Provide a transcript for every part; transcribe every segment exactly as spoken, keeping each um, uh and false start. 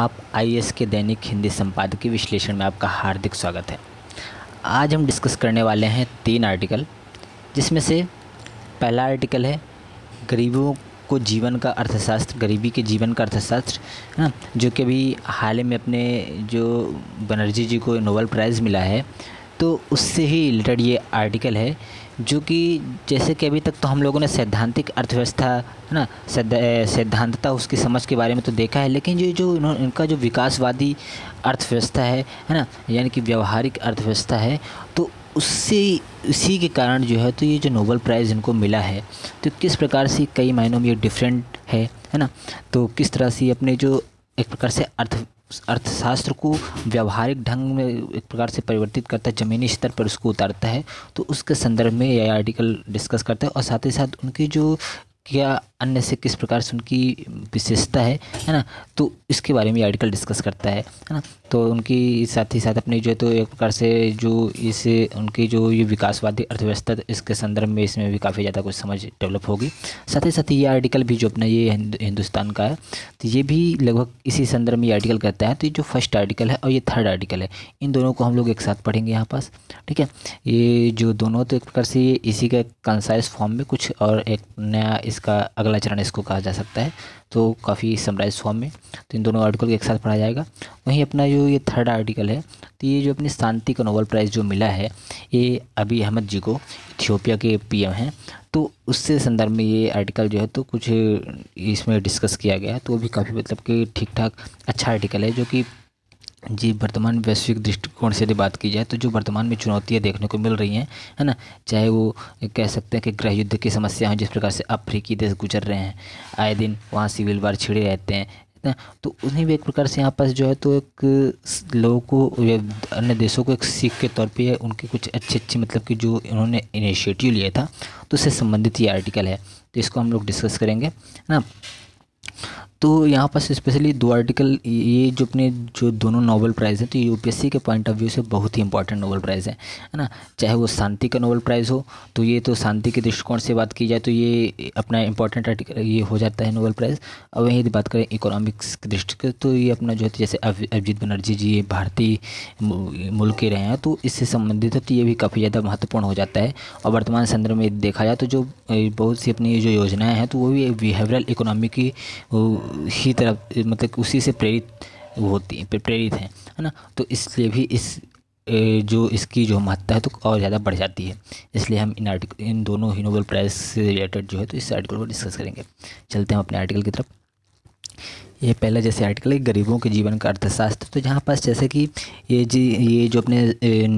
आप आई A S के दैनिक हिंदी संपादकीय विश्लेषण में आपका हार्दिक स्वागत है। आज हम डिस्कस करने वाले हैं तीन आर्टिकल, जिसमें से पहला आर्टिकल है गरीबों को जीवन का अर्थशास्त्र, गरीबी के जीवन का अर्थशास्त्र, है ना, जो कि अभी हाल ही में अपने जो बनर्जी जी को नोबेल प्राइज़ मिला है, तो उससे ही रिलेटेड ये आर्टिकल है। जो कि जैसे कि अभी तक तो हम लोगों ने सैद्धांतिक अर्थव्यवस्था, है ना, सैद्धांतता उसकी समझ के बारे में तो देखा है, लेकिन ये जो इन्होंने इनका जो विकासवादी अर्थव्यवस्था है है ना, यानी कि व्यवहारिक अर्थव्यवस्था है, तो उससे उसी के कारण जो है तो ये जो नोबेल प्राइज़ इनको मिला है, तो किस प्रकार से कई मायनों में ये डिफरेंट है है ना, तो किस तरह से अपने जो एक प्रकार से अर्थ अर्थशास्त्र को व्यवहारिक ढंग में एक प्रकार से परिवर्तित करता है, ज़मीनी स्तर पर उसको उतारता है, तो उसके संदर्भ में यह आर्टिकल डिस्कस करता है। और साथ ही साथ उनकी जो क्या अन्य से किस प्रकार से उनकी विशेषता है है ना, तो इसके बारे में ये आर्टिकल डिस्कस करता है है ना। तो उनकी साथ ही साथ अपने जो है तो एक प्रकार से जो इस उनकी जो ये विकासवादी अर्थव्यवस्था, तो इसके संदर्भ में इसमें भी काफ़ी ज़्यादा कुछ समझ डेवलप होगी। साथ ही साथ ये आर्टिकल भी जो अपना ये हिंदुस्तान का है, तो ये भी लगभग इसी संदर्भ में ये आर्टिकल करता है। तो ये जो फर्स्ट आर्टिकल है और ये थर्ड आर्टिकल है, इन दोनों को हम लोग एक साथ पढ़ेंगे यहाँ पास, ठीक है। ये जो दोनों तो एक प्रकार से ये इसी का कंसाइज फॉर्म में कुछ और एक नया इसका अगला चरण इसको कहा जा सकता है, तो काफ़ी समराइज फॉर्म में। तो इन दोनों आर्टिकल को एक साथ पढ़ा जाएगा। वहीं अपना जो ये थर्ड आर्टिकल है, तो ये जो अपनी शांति का नोबेल प्राइज़ जो मिला है, ये अबी अहमद जी को, इथियोपिया के पी एम हैं, तो उससे संदर्भ में ये आर्टिकल जो है तो कुछ इसमें डिस्कस किया गया है। तो भी काफ़ी मतलब कि ठीक ठाक अच्छा आर्टिकल है, जो कि जी वर्तमान वैश्विक दृष्टिकोण से यदि बात की जाए, तो जो वर्तमान में चुनौतियाँ देखने को मिल रही हैं, है ना, चाहे वो कह सकते हैं कि गृह युद्ध की समस्या हो, जिस प्रकार से अफ्रीकी देश गुजर रहे हैं, आए दिन वहाँ सिविल वार छिड़े रहते हैं, है ना, तो उन्हें भी एक प्रकार से यहाँ पास जो है तो एक लोगों को या अन्य देशों को एक सीख के तौर पर उनके कुछ अच्छे अच्छे मतलब कि जो उन्होंने इनिशिएटिव लिया था, तो उससे संबंधित ये आर्टिकल है, तो इसको हम लोग डिस्कस करेंगे, है ना। तो यहाँ पर स्पेशली दो आर्टिकल, ये जो अपने जो दोनों नोबेल प्राइज़ हैं, तो ये यू पी एस सी के पॉइंट ऑफ व्यू से बहुत ही इंपॉर्टेंट नोबेल प्राइज़ है, है ना। चाहे वो शांति का नोबेल प्राइज़ हो, तो ये तो शांति के दृष्टिकोण से बात की जाए तो ये अपना इंपॉर्टेंट आर्टिकल ये हो जाता है नोबेल प्राइज़। और वहीं यदि बात करें इकोनॉमिक्स की दृष्टि, तो ये अपना जो है जैसे अभिजीत बनर्जी जी ये भारतीय मुल्क के रहे हैं, तो इससे संबंधित है, तो ये भी काफ़ी ज़्यादा महत्वपूर्ण हो जाता है। और वर्तमान संदर्भ में देखा जाए तो जो बहुत सी अपनी जो योजनाएँ हैं, तो वो भी बिहेवियरल इकोनॉमी की ही तरफ मतलब उसी से प्रेरित होती है प्रेरित हैं, है ना, तो इसलिए भी इस जो इसकी जो महत्ता है तो और ज़्यादा बढ़ जाती है। इसलिए हम इन आर्टिकल इन दोनों ही नोबेल प्राइज़ से रिलेटेड जो है तो इस आर्टिकल को डिस्कस करेंगे। चलते हैं अपने आर्टिकल की तरफ। ये पहला जैसे आर्टिकल है गरीबों के जीवन का अर्थशास्त्र, तो जहाँ पास जैसे कि ये जी ये जो अपने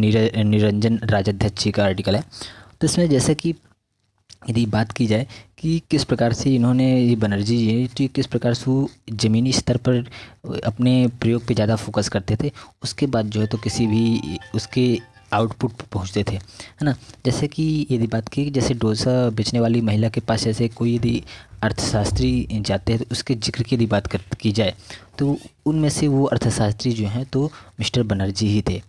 निर, निरंजन राजाध्यक्ष जी का आर्टिकल है, तो इसमें जैसे कि यदि बात की जाए कि किस प्रकार से इन्होंने ये बनर्जी जी तो किस प्रकार से ज़मीनी स्तर पर अपने प्रयोग पे ज़्यादा फोकस करते थे, उसके बाद जो है तो किसी भी उसके आउटपुट पर पहुँचते थे, है ना। जैसे कि यदि बात की जैसे डोसा बेचने वाली महिला के पास जैसे कोई यदि अर्थशास्त्री जाते हैं, तो उसके जिक्र की यदि बात कर की जाए, तो उनमें से वो अर्थशास्त्री जो हैं तो मिस्टर बनर्जी ही थे,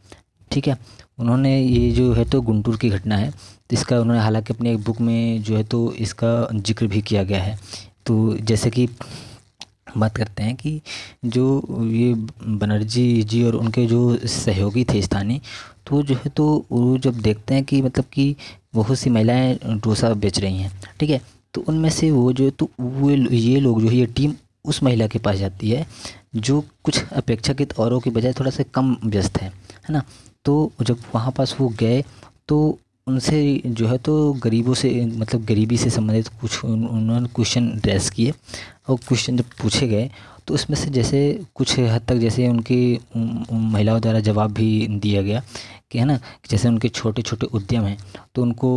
ठीक है। उन्होंने ये जो है तो गुंटूर की घटना है, इसका उन्होंने हालांकि अपने एक बुक में जो है तो इसका जिक्र भी किया गया है। तो जैसे कि बात करते हैं कि जो ये बनर्जी जी और उनके जो सहयोगी थे स्थानीय, तो जो है तो वो जब देखते हैं कि मतलब कि बहुत सी महिलाएं डोसा बेच रही हैं, ठीक है, तो उनमें से वो जो है तो वो ये लोग जो है ये टीम उस महिला के पास जाती है जो कुछ अपेक्षाकृत औरों के बजाय थोड़ा सा कम व्यस्त है, है ना। तो जब वहाँ पास वो गए तो उनसे जो है तो गरीबों से मतलब गरीबी से संबंधित कुछ उन्होंने क्वेश्चन रेस किए, और क्वेश्चन जब पूछे गए तो उसमें से जैसे कुछ हद तक जैसे उनकी महिलाओं द्वारा जवाब भी दिया गया कि, है ना, जैसे उनके छोटे छोटे उद्यम हैं तो उनको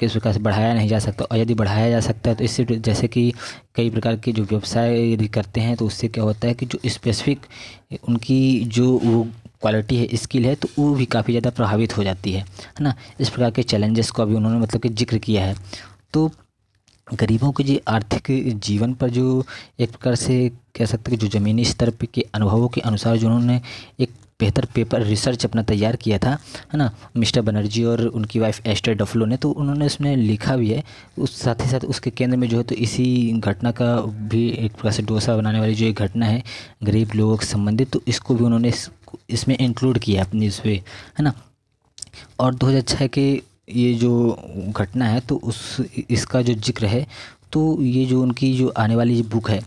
किस प्रकार से बढ़ाया नहीं जा सकता, और यदि बढ़ाया जा सकता है तो इससे जैसे कि कई प्रकार के जो व्यवसाय यदि करते हैं तो उससे क्या होता है कि जो स्पेसिफिक उनकी जो वो क्वालिटी है, स्किल है, तो वो भी काफ़ी ज़्यादा प्रभावित हो जाती है, है ना। इस प्रकार के चैलेंजेस का भी उन्होंने मतलब कि जिक्र किया है। तो गरीबों के जी आर्थिक जीवन पर जो एक प्रकार से कह सकते हैं कि जो ज़मीनी स्तर पर के अनुभवों के अनुसार जो उन्होंने एक बेहतर पेपर रिसर्च अपना तैयार किया था, है ना, मिस्टर बनर्जी और उनकी वाइफ एस्टर डफ्लो ने। तो उन्होंने उसमें लिखा भी है, उस साथ ही साथ उसके केंद्र में जो है तो इसी घटना का भी एक प्रकार से डोसा बनाने वाली जो एक घटना है गरीब लोगों से संबंधित, तो इसको भी उन्होंने इस, इसमें इंक्लूड किया अपनी इस पे, है ना। और दो हज़ार छः के ये जो घटना है तो उस इसका जो जिक्र है, तो ये जो उनकी जो आने वाली ये बुक है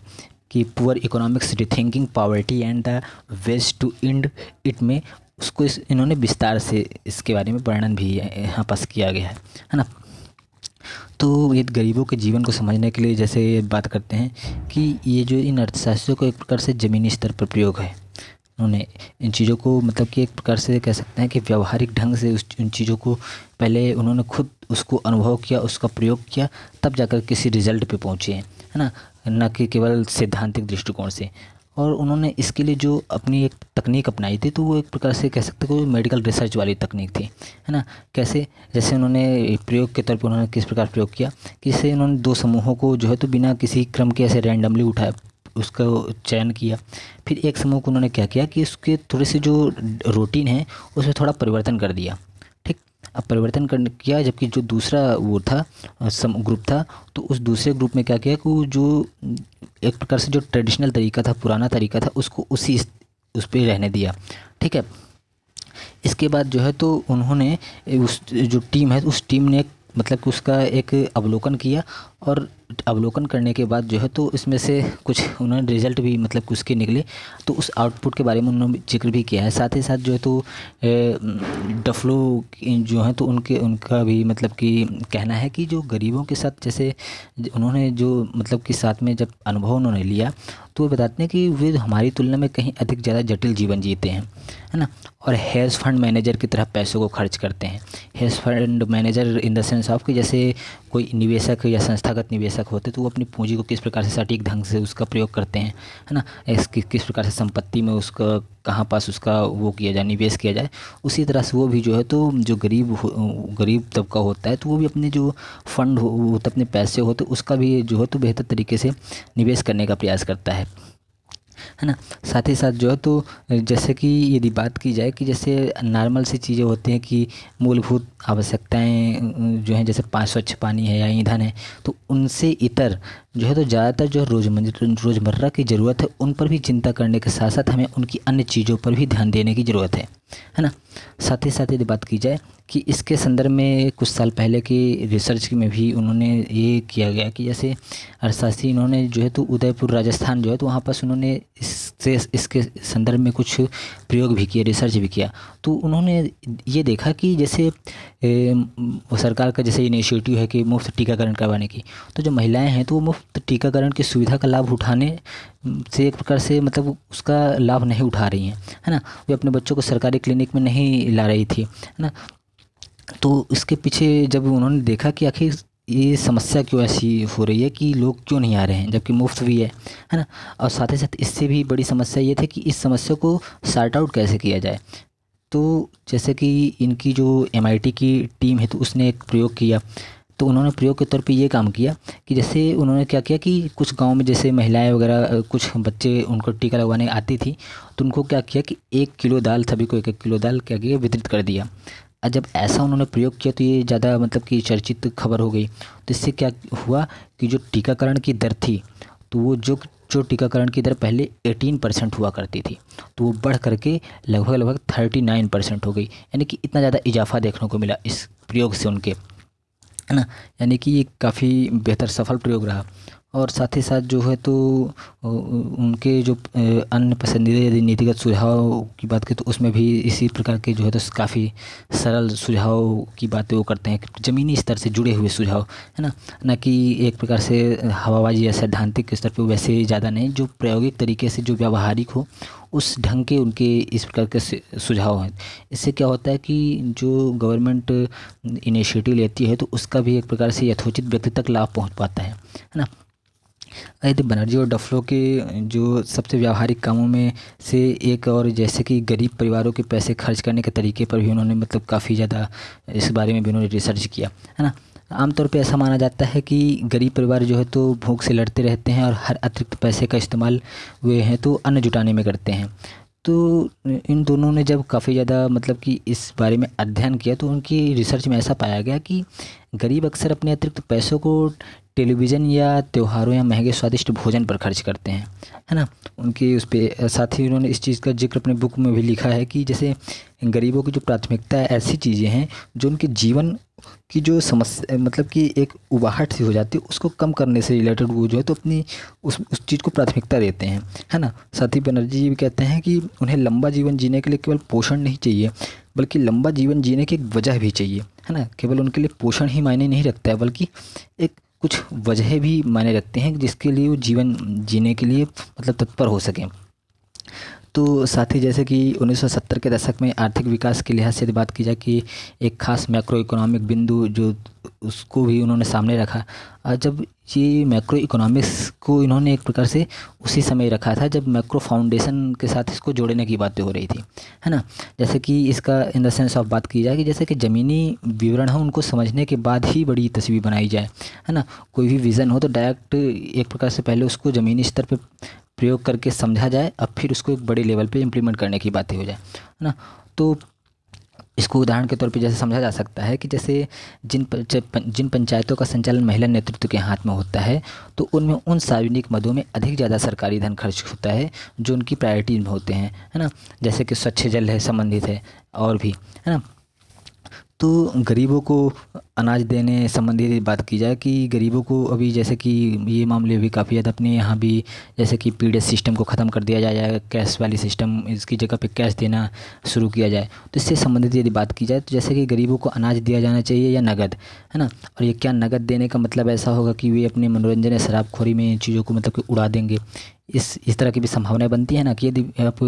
कि poor economics rethinking poverty and the ways to end it में, उसको इस इन्होंने विस्तार से इसके बारे में वर्णन भी यहाँ पास किया गया है, है ना। तो ये गरीबों के जीवन को समझने के लिए जैसे बात करते हैं कि ये जो इन अर्थशास्त्रों को एक प्रकार से ज़मीनी स्तर पर प्रयोग है, उन्होंने इन चीज़ों को मतलब कि एक प्रकार से कह सकते हैं कि व्यवहारिक ढंग से उस इन चीज़ों को पहले उन्होंने खुद उसको अनुभव किया, उसका प्रयोग किया, तब जाकर किसी रिजल्ट पे पहुँचे हैं, है ना, न कि केवल सैद्धांतिक दृष्टिकोण से। और उन्होंने इसके लिए जो अपनी एक तकनीक अपनाई थी तो वो एक प्रकार से कह सकते हैं कि मेडिकल रिसर्च वाली तकनीक थी, है ना। कैसे, जैसे उन्होंने प्रयोग के तौर पर उन्होंने किस प्रकार प्रयोग किया कि इससे उन्होंने दो समूहों को जो है तो बिना किसी क्रम के ऐसे रैंडमली उठाया, उसका चयन किया। फिर एक समूह को उन्होंने क्या किया कि उसके थोड़े से जो रूटीन है उसमें थोड़ा परिवर्तन कर दिया, ठीक। अब परिवर्तन कर किया, जबकि जो दूसरा वो था सम ग्रुप था तो उस दूसरे ग्रुप में क्या किया कि वो जो एक प्रकार से जो ट्रेडिशनल तरीका था, पुराना तरीका था, उसको उसी उस पर रहने दिया, ठीक है। इसके बाद जो है तो उन्होंने उस जो टीम है उस टीम ने मतलब कि उसका एक अवलोकन किया और अवलोकन करने के बाद जो है तो इसमें से कुछ उन्होंने रिजल्ट भी मतलब कुछ के निकले, तो उस आउटपुट के बारे में उन्होंने जिक्र भी किया है। साथ ही साथ जो है तो डफ्लो जो है तो उनके उनका भी मतलब कि कहना है कि जो गरीबों के साथ जैसे उन्होंने जो मतलब कि साथ में जब अनुभव उन्होंने लिया तो वो बताते हैं कि वे हमारी तुलना में कहीं अधिक ज़्यादा जटिल जीवन जीते हैं, है ना, और हेज फंड मैनेजर की तरह पैसों को खर्च करते हैं। Hedge fund manager in the sense of कि जैसे कोई निवेशक या संस्थागत निवेशक होते तो वो अपनी पूंजी को किस प्रकार से सटीक ढंग से उसका प्रयोग करते हैं, है ना, इसकी किस प्रकार से संपत्ति में उसका कहाँ पास उसका वो किया जाए, निवेश किया जाए। उसी तरह से वो भी जो है तो जो गरीब गरीब तबका होता है तो वो भी अपने जो फंड हो अपने पैसे होते उसका भी जो है तो बेहतर तरीके से निवेश करने का प्रयास करता है, है ना। साथ ही साथ जो है तो जैसे कि यदि बात की जाए कि जैसे नॉर्मल सी चीज़ें होती हैं कि मूलभूत आवश्यकताएं जो हैं जैसे पाँच स्वच्छ पानी है या ईंधन है, तो उनसे इतर जो है तो ज़्यादातर जो रोजमर्रा रोज़मर्रा की ज़रूरत है उन पर भी चिंता करने के साथ साथ हमें उनकी अन्य चीज़ों पर भी ध्यान देने की ज़रूरत है, है ना। साथ ही साथ यदि बात की जाए कि इसके संदर्भ में कुछ साल पहले के रिसर्च में भी उन्होंने ये किया गया कि जैसे अर्थशास्त्री इन्होंने जो है तो उदयपुर राजस्थान जो है तो वहाँ पास उन्होंने इससे इसके संदर्भ में कुछ प्रयोग भी किए, रिसर्च भी किया। तो उन्होंने ये देखा कि जैसे ए, सरकार का जैसे इनिशिएटिव है कि मुफ्त टीकाकरण करवाने की, तो जो महिलाएं हैं तो वो मुफ्त टीकाकरण की सुविधा का लाभ उठाने से एक प्रकार से मतलब उसका लाभ नहीं उठा रही हैं, है ना, वे अपने बच्चों को सरकारी क्लिनिक में नहीं ला रही थी, है ना। तो इसके पीछे जब उन्होंने देखा कि आखिर ये समस्या क्यों ऐसी हो रही है कि लोग क्यों नहीं आ रहे हैं जबकि मुफ्त भी है, है ना। और साथ ही साथ इससे भी बड़ी समस्या ये थी कि इस समस्या को सॉर्ट आउट कैसे किया जाए। तो जैसे कि इनकी जो एम आई टी की टीम है तो उसने एक प्रयोग किया, तो उन्होंने प्रयोग के तौर पे ये काम किया कि जैसे उन्होंने क्या किया कि कुछ गांव में जैसे महिलाएं वगैरह कुछ बच्चे उनको टीका लगवाने आती थी तो उनको क्या किया कि एक किलो दाल सभी को एक एक किलो दाल क्या किया वितरित कर दिया। जब ऐसा उन्होंने प्रयोग किया तो ये ज़्यादा मतलब कि चर्चित खबर हो गई। तो इससे क्या हुआ कि जो टीकाकरण की दर थी तो वो जो जो टीकाकरण की दर पहले अठारह परसेंट हुआ करती थी तो वो बढ़ करके लगभग लगभग उनतालीस परसेंट हो गई, यानी कि इतना ज़्यादा इजाफा देखने को मिला इस प्रयोग से उनके, है ना, यानी कि ये काफ़ी बेहतर सफल प्रयोग रहा। और साथ ही साथ जो है तो उनके जो अन्य पसंदीदा यदि नीतिगत सुझाव की बात की तो उसमें भी इसी प्रकार के जो है तो काफ़ी सरल सुझाव की बातें वो करते हैं, ज़मीनी स्तर से जुड़े हुए सुझाव, है ना, ना कि एक प्रकार से हवाबाजी या सैद्धांतिक स्तर पे वैसे ज़्यादा नहीं, जो प्रायोगिक तरीके से जो व्यावहारिक हो उस ढंग के उनके इस प्रकार के सुझाव हैं। इससे क्या होता है कि जो गवर्नमेंट इनिशिएटिव लेती है तो उसका भी एक प्रकार से यथोचित व्यक्ति तक लाभ पहुँच पाता है, है ना। अरे बनर्जी और डफ्लो के जो सबसे व्यावहारिक कामों में से एक और जैसे कि गरीब परिवारों के पैसे खर्च करने के तरीके पर भी उन्होंने मतलब काफ़ी ज़्यादा इस बारे में भी उन्होंने रिसर्च किया, है ना। आमतौर पे ऐसा माना जाता है कि गरीब परिवार जो है तो भूख से लड़ते रहते हैं और हर अतिरिक्त पैसे का इस्तेमाल वे हैं तो अन्न जुटाने में करते हैं। तो इन दोनों ने जब काफ़ी ज़्यादा मतलब कि इस बारे में अध्ययन किया तो उनकी रिसर्च में ऐसा पाया गया कि गरीब अक्सर अपने अतिरिक्त पैसों को टेलीविज़न या त्योहारों या महंगे स्वादिष्ट भोजन पर खर्च करते हैं, है ना। उनके उस पर साथ ही उन्होंने इस चीज़ का जिक्र अपने बुक में भी लिखा है कि जैसे गरीबों की जो प्राथमिकता है ऐसी चीज़ें हैं जो उनके जीवन की जो समस्या मतलब कि एक उबाहट सी हो जाती है उसको कम करने से रिलेटेड वो जो है तो अपनी उस उस चीज़ को प्राथमिकता देते हैं, है ना। साथ ही बनर्जी जी भी कहते हैं कि उन्हें लंबा जीवन जीने के लिए केवल पोषण नहीं चाहिए बल्कि लंबा जीवन जीने की एक वजह भी चाहिए, है ना। केवल उनके लिए पोषण ही मायने नहीं रखता है बल्कि एक कुछ वजह भी मायने रखते हैं जिसके लिए वो जीवन जीने के लिए मतलब तत्पर हो सकें। तो साथ ही जैसे कि उन्नीस सौ सत्तर के दशक में आर्थिक विकास के लिहाज से बात की जाए कि एक ख़ास मैक्रो इकोनॉमिक बिंदु जो उसको भी उन्होंने सामने रखा। जब ये मैक्रो इकोनॉमिक्स को इन्होंने एक प्रकार से उसी समय रखा था जब मैक्रो फाउंडेशन के साथ इसको जोड़ने की बातें हो रही थी, है ना। जैसे कि इसका इन द सेंस ऑफ बात की जाए कि जैसे कि ज़मीनी विवरण हो उनको समझने के बाद ही बड़ी तस्वीर बनाई जाए, है ना। कोई भी विज़न हो तो डायरेक्ट एक प्रकार से पहले उसको ज़मीनी स्तर पर प्रयोग करके समझा जाए, अब फिर उसको एक बड़े लेवल पर इम्प्लीमेंट करने की बातें हो जाए, है ना। तो इसको उदाहरण के तौर पर जैसे समझा जा सकता है कि जैसे जिन जिन पंचायतों का संचालन महिला नेतृत्व के हाथ में होता है तो उनमें उन सार्वजनिक मदों में अधिक ज़्यादा सरकारी धन खर्च होता है जो उनकी प्रायोरिटी में होते हैं, है ना। जैसे कि स्वच्छ जल है संबंधित है और भी, है ना। तो गरीबों को अनाज देने संबंधी बात की जाए कि गरीबों को अभी जैसे कि ये मामले भी काफ़ी ज़्यादा अपने यहाँ भी जैसे कि पीडीएस सिस्टम को ख़त्म कर दिया जाएगा, कैश वाली सिस्टम इसकी जगह पे कैश देना शुरू किया जाए। तो इससे संबंधित यदि बात की जाए तो जैसे कि गरीबों को अनाज दिया जाना चाहिए या नगद, है ना। और ये क्या नगद देने का मतलब ऐसा होगा कि वे अपने मनोरंजन या शराबखोरी में चीज़ों को मतलब कि उड़ा देंगे, इस इस तरह की भी संभावनाएं बनती है ना। कि यदि आप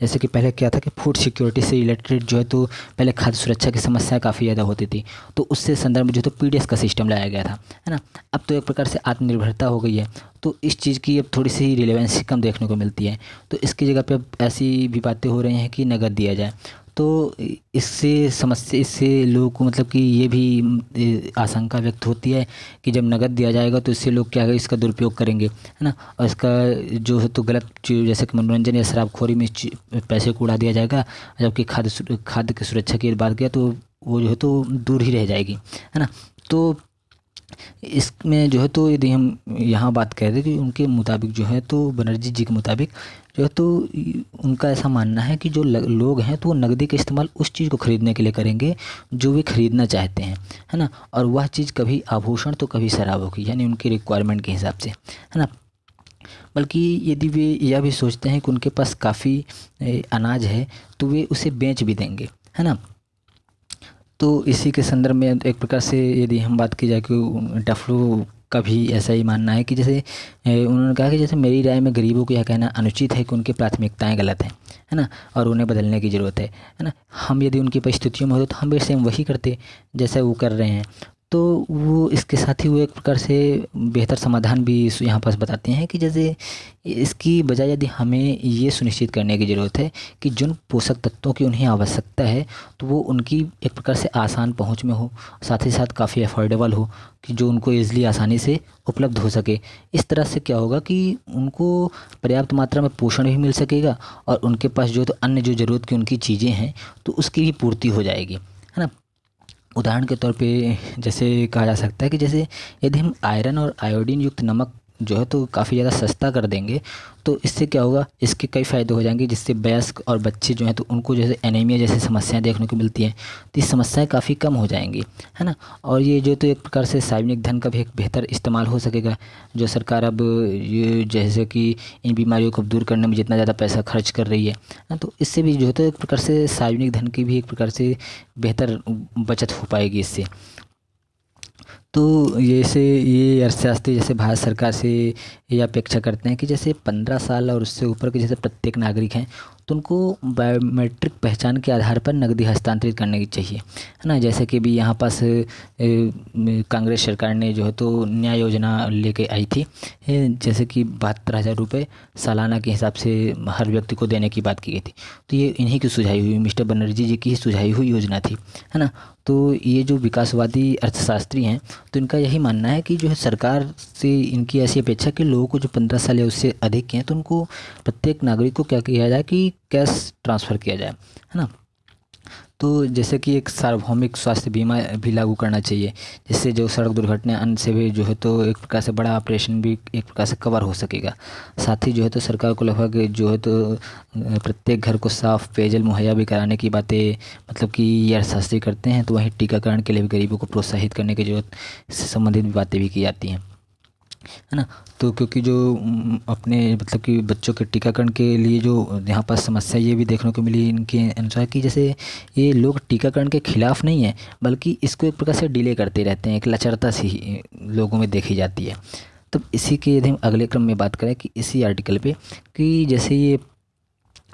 जैसे कि पहले क्या था कि फूड सिक्योरिटी से रिलेटेड जो है तो पहले खाद्य सुरक्षा की समस्याएं काफ़ी ज़्यादा होती थी तो उससे संदर्भ में जो है तो पीडीएस का सिस्टम लाया गया था, है ना। अब तो एक प्रकार से आत्मनिर्भरता हो गई है तो इस चीज़ की अब थोड़ी सी रिलेवेंसी कम देखने को मिलती है। तो इसकी जगह पर अब ऐसी भी बातें हो रही हैं कि नगद दिया जाए तो इससे समस्या इससे लोगों को मतलब कि ये भी आशंका व्यक्त होती है कि जब नगद दिया जाएगा तो इससे लोग क्या इसका दुरुपयोग करेंगे, है ना। और इसका जो है तो गलत जैसे कि मनोरंजन या शराबखोरी में पैसे को उड़ा दिया जाएगा जबकि खाद्य खाद्य की सुरक्षा की बात किया तो वो जो है तो दूर ही रह जाएगी, है ना। तो इसमें जो है तो यदि हम यहाँ बात कर रहे कि उनके मुताबिक जो है तो बनर्जी जी के मुताबिक जो है तो उनका ऐसा मानना है कि जो लोग हैं तो वो नकदी का इस्तेमाल उस चीज़ को ख़रीदने के लिए करेंगे जो वे ख़रीदना चाहते हैं, है ना। और वह चीज़ कभी आभूषण तो कभी शराब होगी, यानी उनकी रिक्वायरमेंट के हिसाब से, है ना। बल्कि यदि वे यह भी सोचते हैं कि उनके पास काफ़ी अनाज है तो वे उसे बेच भी देंगे, है ना। तो इसी के संदर्भ में एक प्रकार से यदि हम बात की जाए कि डफ्लो का भी ऐसा ही मानना है कि जैसे उन्होंने कहा कि जैसे मेरी राय में गरीबों को यह कहना अनुचित है कि उनकी प्राथमिकताएं गलत हैं, है ना, और उन्हें बदलने की ज़रूरत है, है ना। हम यदि उनकी परिस्थितियों में होते तो हम भी सेम वही करते जैसा वो कर रहे हैं। तो वो इसके साथ ही वो एक प्रकार से बेहतर समाधान भी यहाँ पर बताते हैं कि जैसे इसकी बजाय यदि हमें ये सुनिश्चित करने की ज़रूरत है कि जिन पोषक तत्वों की उन्हें आवश्यकता है तो वो उनकी एक प्रकार से आसान पहुँच में हो, साथ ही साथ काफ़ी अफोर्डेबल हो कि जो उनको ईज़िली आसानी से उपलब्ध हो सके। इस तरह से क्या होगा कि उनको पर्याप्त मात्रा में पोषण भी मिल सकेगा और उनके पास जो तो अन्य जो ज़रूरत की उनकी चीज़ें हैं तो उसकी भी पूर्ति हो जाएगी, है ना। उदाहरण के तौर पे जैसे कहा जा सकता है कि जैसे यदि हम आयरन और आयोडीन युक्त नमक जो है तो काफ़ी ज़्यादा सस्ता कर देंगे तो इससे क्या होगा, इसके कई फ़ायदे हो जाएंगे जिससे वयस्क और बच्चे जो हैं तो उनको जैसे एनीमिया जैसी समस्याएं देखने को मिलती हैं तो ये समस्याएं काफ़ी कम हो जाएंगी, है ना। और ये जो तो एक प्रकार से सार्वजनिक धन का भी एक बेहतर इस्तेमाल हो सकेगा। जो सरकार अब ये जैसे कि इन बीमारियों को दूर करने में जितना ज़्यादा पैसा खर्च कर रही है ना तो इससे भी जो है तो एक प्रकार से सार्वजनिक धन की भी एक प्रकार से बेहतर बचत हो पाएगी इससे। तो जैसे ये अर्थशास्त्री जैसे भारत सरकार से ये अपेक्षा करते हैं कि जैसे पंद्रह साल और उससे ऊपर के जैसे प्रत्येक नागरिक हैं तो उनको बायोमेट्रिक पहचान के आधार पर नकदी हस्तांतरित करने की चाहिए, है ना। जैसे कि भी यहाँ पास कांग्रेस सरकार ने जो है तो न्याय योजना लेके आई थी, जैसे कि बहत्तर हज़ार रुपये सालाना के हिसाब से हर व्यक्ति को देने की बात की गई थी। तो ये इन्हीं की सुझाई हुई मिस्टर बनर्जी जी की ही सुझाई हुई योजना थी, है ना। तो ये जो विकासवादी अर्थशास्त्री हैं तो इनका यही मानना है कि जो है सरकार से इनकी ऐसी अपेक्षा कि लोगों को जो पंद्रह साल या उससे अधिक के हैं तो उनको प्रत्येक नागरिक को क्या किया जाए कि कैश ट्रांसफ़र किया जाए, है ना। तो जैसे कि एक सार्वभौमिक स्वास्थ्य बीमा भी लागू करना चाहिए, जिससे जो सड़क दुर्घटना अन्य से भी जो है तो एक प्रकार से बड़ा ऑपरेशन भी एक प्रकार से कवर हो सकेगा। साथ ही जो है तो सरकार को लगभग जो है तो प्रत्येक घर को साफ़ पेयजल मुहैया भी कराने की बातें मतलब कि ये अर्थशास्त्री करते हैं। तो वहीं टीकाकरण के लिए भी गरीबों को प्रोत्साहित करने की जो इससे संबंधित बातें भी की जाती हैं, है ना। तो क्योंकि जो अपने मतलब कि बच्चों के टीकाकरण के लिए जो यहाँ पर समस्या ये भी देखने को मिली इनके अनुसार कि जैसे ये लोग टीकाकरण के खिलाफ नहीं है, बल्कि इसको एक प्रकार से डिले करते रहते हैं, एक लचरता सी लोगों में देखी जाती है। तब तो इसी के यदि हम अगले क्रम में बात करें कि इसी आर्टिकल पे कि जैसे ये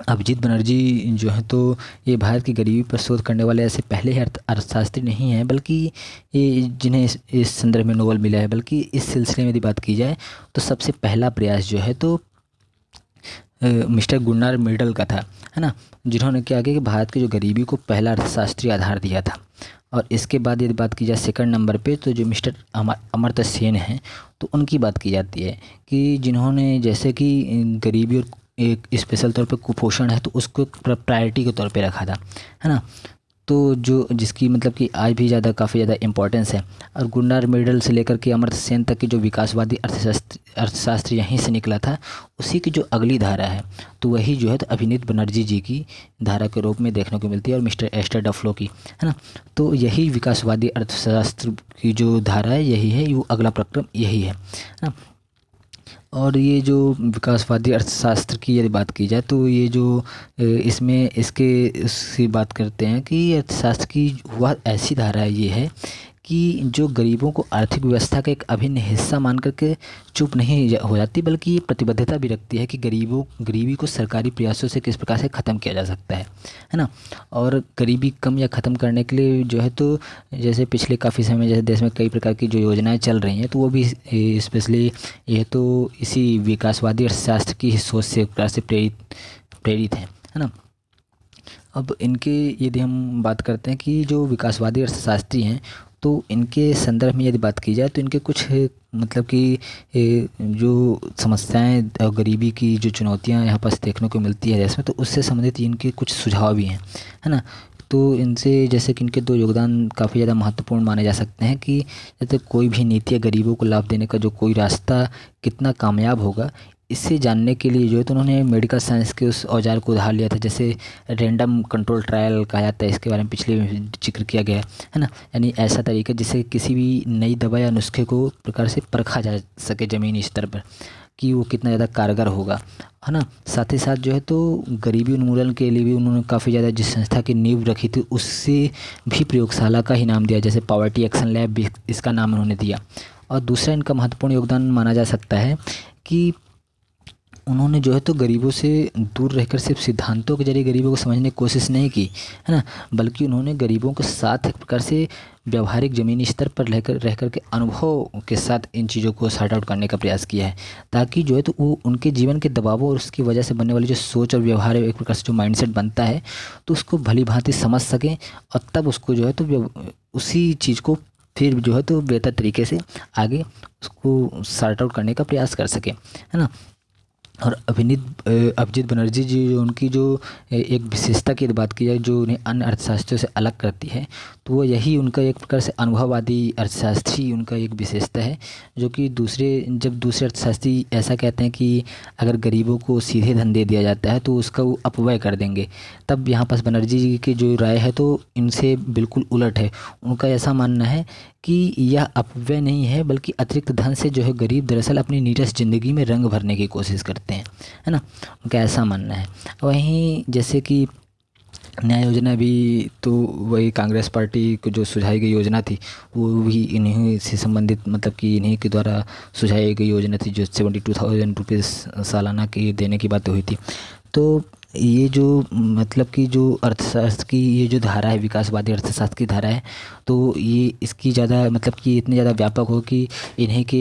अभिजीत बनर्जी जो है तो ये भारत की गरीबी पर शोध करने वाले ऐसे पहले अर्थशास्त्री नहीं हैं, बल्कि ये जिन्हें इस, इस संदर्भ में नोबेल मिला है, बल्कि इस सिलसिले में यदि बात की जाए तो सबसे पहला प्रयास जो है तो मिस्टर गुन्नार मिर्डल का था, है ना, जिन्होंने क्या किया कि भारत की जो गरीबी को पहला अर्थशास्त्री आधार दिया था। और इसके बाद यदि बात की जाए सेकंड नंबर पे तो जो मिस्टर अमर्त्य सेन हैं तो उनकी बात की जाती है कि जिन्होंने जैसे कि गरीबी और एक स्पेशल तौर पे कुपोषण है तो उसको प्रायोरिटी के तौर पे रखा था, है ना। तो जो जिसकी मतलब कि आज भी ज़्यादा काफ़ी ज़्यादा इम्पोर्टेंस है। और गुन्नार मिर्डल से लेकर के अमर्त्य सेन तक की जो विकासवादी अर्थशास्त्र अर्थशास्त्र यहीं से निकला था, उसी की जो अगली धारा है तो वही जो है तो अभिजीत बनर्जी जी की धारा के रूप में देखने को मिलती है, और मिस्टर एस्टर डफलो की, है ना। तो यही विकासवादी अर्थशास्त्र की जो धारा है यही है, वो अगला प्रक्रम यही है, है ना। और ये जो विकासवादी अर्थशास्त्र की यदि बात की जाए तो ये जो इसमें इसके इसकी बात करते हैं कि अर्थशास्त्र की वह ऐसी धारा ये है कि जो गरीबों को आर्थिक व्यवस्था का एक अभिन्न हिस्सा मान करके चुप नहीं हो जाती, बल्कि ये प्रतिबद्धता भी रखती है कि गरीबों गरीबी को सरकारी प्रयासों से किस प्रकार से ख़त्म किया जा सकता है, है ना। और गरीबी कम या ख़त्म करने के लिए जो है तो जैसे पिछले काफ़ी समय जैसे देश में कई प्रकार की जो योजनाएँ चल रही हैं तो वो भी स्पेशली यह तो इसी विकासवादी अर्थशास्त्र की सोच से प्रकार से प्रेरित प्रेरित हैं, है ना। अब इनके यदि हम बात करते हैं कि जो विकासवादी अर्थशास्त्री हैं तो इनके संदर्भ में यदि बात की जाए तो इनके कुछ मतलब कि जो समस्याएं और गरीबी की जो चुनौतियां यहाँ पर देखने को मिलती है देश में, तो उससे संबंधित इनके कुछ सुझाव भी हैं, है ना। तो इनसे जैसे कि इनके दो योगदान काफ़ी ज़्यादा महत्वपूर्ण माने जा सकते हैं कि जैसे कोई भी नीति या गरीबों को लाभ देने का जो कोई रास्ता कितना कामयाब होगा, इससे जानने के लिए जो है तो उन्होंने मेडिकल साइंस के उस औजार को उधार लिया था, जैसे रैंडम कंट्रोल ट्रायल कहा जाता है, इसके बारे में पिछले जिक्र किया गया है ना। यानी ऐसा तरीका जिससे किसी भी नई दवा या नुस्खे को प्रकार से परखा जा सके ज़मीनी स्तर पर कि वो कितना ज़्यादा कारगर होगा, है ना। साथ ही साथ जो है तो गरीबी उन्मूलन के लिए भी उन्होंने काफ़ी ज़्यादा जिस संस्था की नींव रखी थी उससे भी प्रयोगशाला का ही नाम दिया, जैसे पावर्टी एक्शन लैब भी इसका नाम उन्होंने दिया। और दूसरा इनका महत्वपूर्ण योगदान माना जा सकता है कि उन्होंने जो है तो गरीबों से दूर रहकर सिर्फ सिद्धांतों के जरिए गरीबों को समझने की कोशिश नहीं की, है ना, बल्कि उन्होंने गरीबों के साथ एक प्रकार से व्यावहारिक ज़मीनी स्तर पर रहकर रहकर के अनुभव के साथ इन चीज़ों को सॉर्ट आउट करने का प्रयास किया है, ताकि जो है तो वो उनके जीवन के दबावों और उसकी वजह से बनने वाली जो सोच और व्यवहार एक प्रकार से जो माइंडसेट बनता है तो उसको भली भांति समझ सकें, और तब उसको जो है तो उसी चीज़ को फिर जो है तो बेहतर तरीके से आगे उसको सॉर्ट आउट करने का प्रयास कर सकें, है ना। और अभिनीत अभिजीत बनर्जी जी जो उनकी जो एक विशेषता की बात की जाए जो उन्हें अन्य अर्थशास्त्रियों से अलग करती है तो वो यही उनका एक प्रकार से अनुभववादी अर्थशास्त्री उनका एक विशेषता है, जो कि दूसरे जब दूसरे अर्थशास्त्री ऐसा कहते हैं कि अगर गरीबों को सीधे धन दे दिया जाता है तो उसका वो अपव्यय कर देंगे, तब यहाँ पास बनर्जी जी की जो राय है तो इनसे बिल्कुल उलट है। उनका ऐसा मानना है कि यह अपव्यय नहीं है, बल्कि अतिरिक्त धन से जो है गरीब दरअसल अपनी नीरस ज़िंदगी में रंग भरने की कोशिश करते हैं, है ना, उनका ऐसा मानना है। वहीं जैसे कि न्याय योजना भी तो वही कांग्रेस पार्टी को जो सुझाई गई योजना थी वो भी इन्हीं से संबंधित मतलब कि इन्हीं के द्वारा सुझाई गई योजना थी, जो सेवेंटी टू थाउजेंड रुपीज़ सालाना की देने की बात हुई थी। तो ये जो मतलब कि जो अर्थशास्त्र की ये जो धारा है, विकासवादी अर्थशास्त्र की धारा है, तो ये इसकी ज़्यादा मतलब कि इतनी ज़्यादा व्यापक हो कि इन्हीं के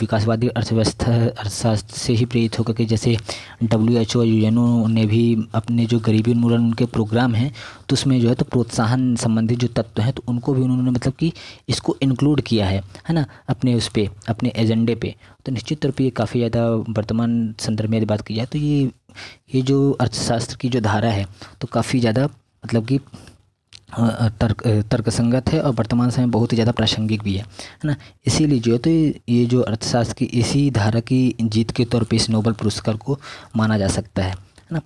विकासवादी अर्थव्यवस्था अर्थशास्त्र से ही प्रेरित होकर के जैसे डब्ल्यू एच ओ और यू एन ओ ने भी अपने जो गरीबी उन्मूलन उनके प्रोग्राम हैं तो उसमें जो है तो प्रोत्साहन संबंधी जो तत्व हैं तो उनको भी उन्होंने मतलब कि इसको इंक्लूड किया है है ना अपने उस पर अपने एजेंडे पे। तो निश्चित तौर पे ये काफ़ी ज़्यादा वर्तमान संदर्भ में यदि बात की जाए तो ये ये जो अर्थशास्त्र की जो धारा है तो काफ़ी ज़्यादा मतलब कि तर्क तर्कसंगत है और वर्तमान समय बहुत ही ज़्यादा प्रासंगिक भी है है ना। इसीलिए जो है तो ये जो अर्थशास्त्र की इसी धारा की जीत के तौर पे इस नोबेल पुरस्कार को माना जा सकता है है ना।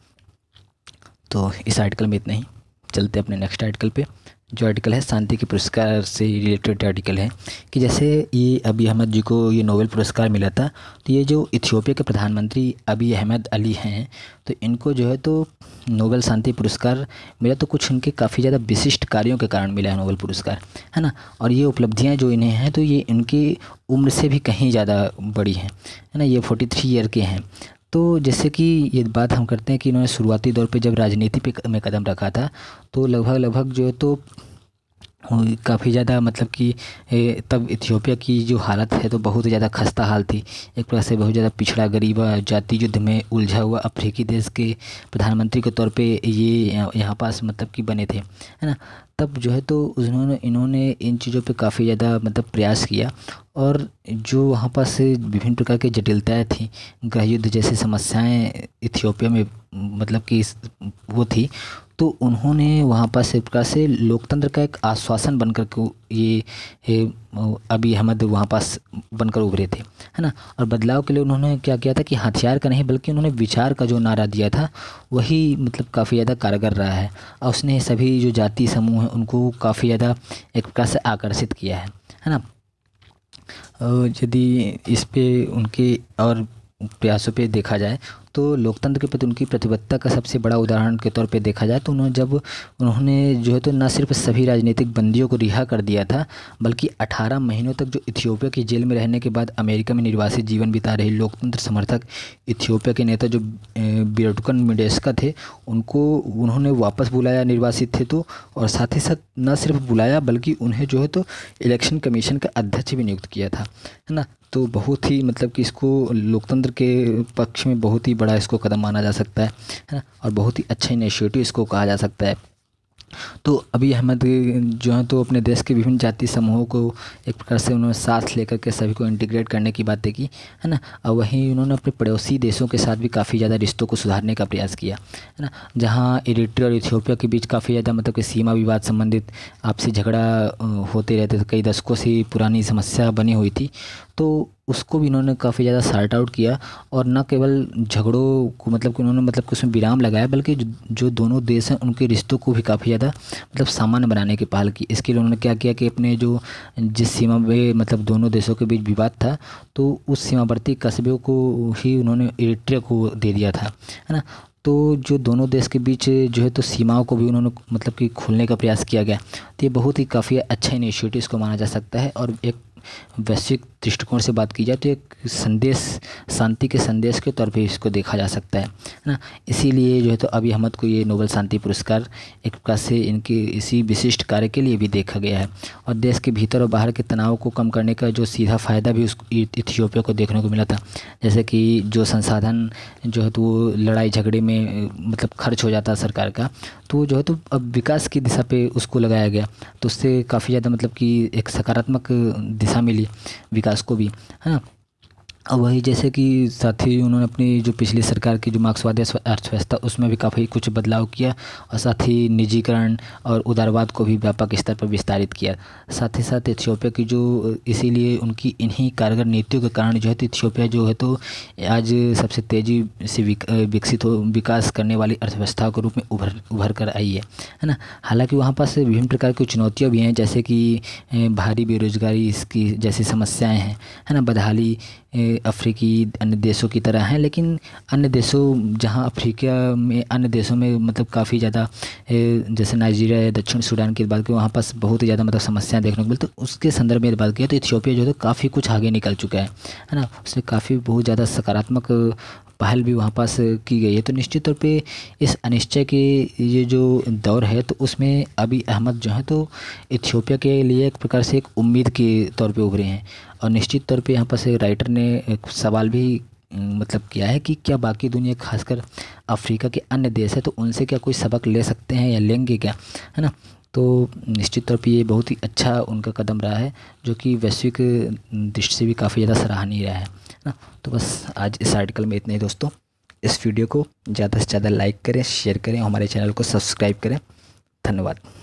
तो इस आर्टिकल में इतना ही, चलते अपने नेक्स्ट आर्टिकल पे। जो आर्टिकल है शांति के पुरस्कार से रिलेटेड आर्टिकल है कि जैसे ये अबी अहमद जी को ये नोबेल पुरस्कार मिला था तो ये जो इथियोपिया के प्रधानमंत्री अबी अहमद अली हैं तो इनको जो है तो नोबेल शांति पुरस्कार मिला, तो कुछ इनके काफ़ी ज़्यादा विशिष्ट कार्यों के कारण मिला है नोबेल पुरस्कार, है ना। और ये उपलब्धियाँ जो इन्हें हैं तो ये इनकी उम्र से भी कहीं ज़्यादा बड़ी हैं, है ना। ये फोर्टी थ्री ईयर के हैं। तो जैसे कि ये बात हम करते हैं कि इन्होंने शुरुआती दौर पे जब राजनीति पे में कदम रखा था तो लगभग लगभग जो है तो काफ़ी ज़्यादा मतलब कि तब इथियोपिया की जो हालत है तो बहुत ज़्यादा खस्ता हाल थी, एक प्रकार से बहुत ज़्यादा पिछड़ा गरीब जाति युद्ध में उलझा हुआ अफ्रीकी देश के प्रधानमंत्री के तौर पे ये यहाँ पास मतलब कि बने थे, है ना। तब जो है तो उन्होंने इन्होंने इन चीज़ों पे काफ़ी ज़्यादा मतलब प्रयास किया और जो वहाँ पास विभिन्न प्रकार की जटिलताएँ थीं, गृह युद्ध जैसी समस्याएँ इथियोपिया में मतलब कि वो थी, तो उन्होंने वहाँ पर एक प्रकार से लोकतंत्र का एक आश्वासन बनकर के ये अबी अहमद वहाँ पास बनकर उभरे थे, है ना। और बदलाव के लिए उन्होंने क्या किया था कि हथियार का नहीं बल्कि उन्होंने विचार का जो नारा दिया था वही मतलब काफ़ी ज़्यादा कारगर रहा है और उसने सभी जो जाति समूह हैं उनको काफ़ी ज़्यादा एक प्रकार से आकर्षित किया है, है ना। यदि इस पर उनके और प्रयासों पे देखा जाए तो लोकतंत्र के प्रति उनकी प्रतिबद्धता का सबसे बड़ा उदाहरण के तौर पे देखा जाए तो उन्होंने जब उन्होंने जो है तो न सिर्फ सभी राजनीतिक बंदियों को रिहा कर दिया था बल्कि अठारह महीनों तक जो इथियोपिया की जेल में रहने के बाद अमेरिका में निर्वासित जीवन बिता रहे लोकतंत्र समर्थक इथियोपिया के नेता जो बिर्टुकन मिडेस्का थे उनको उन्होंने वापस बुलाया, निर्वासित थे तो, और साथ ही साथ न सिर्फ बुलाया बल्कि उन्हें जो है तो इलेक्शन कमीशन का अध्यक्ष भी नियुक्त किया था, है ना। तो बहुत ही मतलब कि इसको लोकतंत्र के पक्ष में बहुत ही बड़ा इसको कदम माना जा सकता है, है ना, और बहुत ही अच्छा इनिशिएटिव इसको कहा जा सकता है। तो अबी अहमद जो है तो अपने देश के विभिन्न जाति समूहों को एक प्रकार से उन्होंने साथ लेकर के सभी को इंटीग्रेट करने की बातें की, है ना। और वहीं उन्होंने अपने पड़ोसी देशों के साथ भी काफ़ी ज़्यादा रिश्तों को सुधारने का प्रयास किया, है ना। जहाँ इरिट्रिया और इथियोपिया के बीच काफ़ी ज़्यादा मतलब कि सीमा विवाद संबंधित आपसी झगड़ा होते रहते थे, कई दशकों से पुरानी समस्या बनी हुई थी, तो उसको भी इन्होंने काफ़ी ज़्यादा सार्ट आउट किया और न केवल झगड़ों को मतलब कि उन्होंने मतलब कि उसमें विराम लगाया बल्कि जो, जो दोनों देश हैं उनके रिश्तों को भी काफ़ी ज़्यादा मतलब सामान्य बनाने की पहल की। इसके लिए उन्होंने क्या किया कि अपने जो जिस सीमा पे मतलब दोनों देशों के बीच विवाद था तो उस सीमावर्ती कस्बों को ही उन्होंने इरिट्रिया को दे दिया था, है ना। तो जो दोनों देश के बीच जो है तो सीमाओं को भी उन्होंने मतलब कि खोलने का प्रयास किया गया। तो ये बहुत ही काफ़ी अच्छा इनिशिएटिव इसको माना जा सकता है और एक वैश्विक दृष्टिकोण से बात की जाए तो एक संदेश, शांति के संदेश के तौर पे इसको देखा जा सकता है, है ना। इसीलिए जो है तो अबी अहमद को ये नोबेल शांति पुरस्कार एक प्रकार से इनके इसी विशिष्ट कार्य के लिए भी देखा गया है और देश के भीतर और बाहर के तनाव को कम करने का जो सीधा फ़ायदा भी उस इथियोपिया को देखने को मिला था। जैसे कि जो संसाधन जो है तो वो लड़ाई झगड़े में मतलब खर्च हो जाता सरकार का, तो जो है तो अब विकास की दिशा पर उसको लगाया गया, तो उससे काफ़ी ज़्यादा मतलब कि एक सकारात्मक दिशा मिली विकास को भी, है ना। और वही जैसे कि साथ ही उन्होंने अपनी जो पिछली सरकार की जो मार्क्सवादी अर्थव्यवस्था उसमें भी काफ़ी कुछ बदलाव किया और साथ ही निजीकरण और उदारवाद को भी व्यापक स्तर पर विस्तारित किया। साथ ही साथ इथियोपिया की जो इसीलिए उनकी इन्हीं कारगर नीतियों के कारण जो है तो इथियोपिया जो है तो आज सबसे तेज़ी से विकसित हो विकास करने वाली अर्थव्यवस्था के रूप में उभर उभर कर आई है, है ना। हालाँकि वहाँ पास विभिन्न प्रकार की चुनौतियाँ भी हैं जैसे कि भारी बेरोजगारी इसकी जैसी समस्याएँ हैं, है ना। बदहाली अफ्रीकी अन्य देशों की तरह हैं लेकिन अन्य देशों जहां अफ्रीका में अन्य देशों में मतलब काफ़ी ज़्यादा जैसे नाइजीरिया या दक्षिण सूडान की बात की वहां पास बहुत ही ज़्यादा मतलब समस्याएं देखने को मिलती, तो उसके संदर्भ में बात की तो इथियोपिया जो है तो काफ़ी कुछ आगे निकल चुका है, है ना। उसने काफ़ी बहुत ज़्यादा सकारात्मक पहल भी वहाँ पास की गई है। तो निश्चित तौर पे इस अनिश्चय के ये जो दौर है तो उसमें अभी अहमद जो है तो इथियोपिया के लिए एक प्रकार से एक उम्मीद के तौर पे उभरे हैं। और निश्चित तौर पे यहाँ पास राइटर ने एक सवाल भी मतलब किया है कि क्या बाकी दुनिया खासकर अफ्रीका के अन्य देश है तो उनसे क्या कोई सबक ले सकते हैं या लेंगे क्या, है ना। तो निश्चित तौर पे ये बहुत ही अच्छा उनका कदम रहा है जो कि वैश्विक दृष्टि से भी काफ़ी ज़्यादा सराहनीय रहा है ना। तो बस आज इस आर्टिकल में इतना ही दोस्तों। इस वीडियो को ज़्यादा से ज़्यादा लाइक करें, शेयर करें, हमारे चैनल को सब्सक्राइब करें। धन्यवाद।